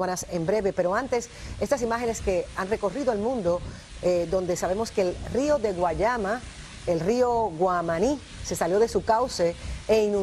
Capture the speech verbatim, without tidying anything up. melómanas en breve, pero antes, estas imágenes que han recorrido el mundo, eh, donde sabemos que el río de Guayama, el río Guamaní, se salió de su cauce e inundó.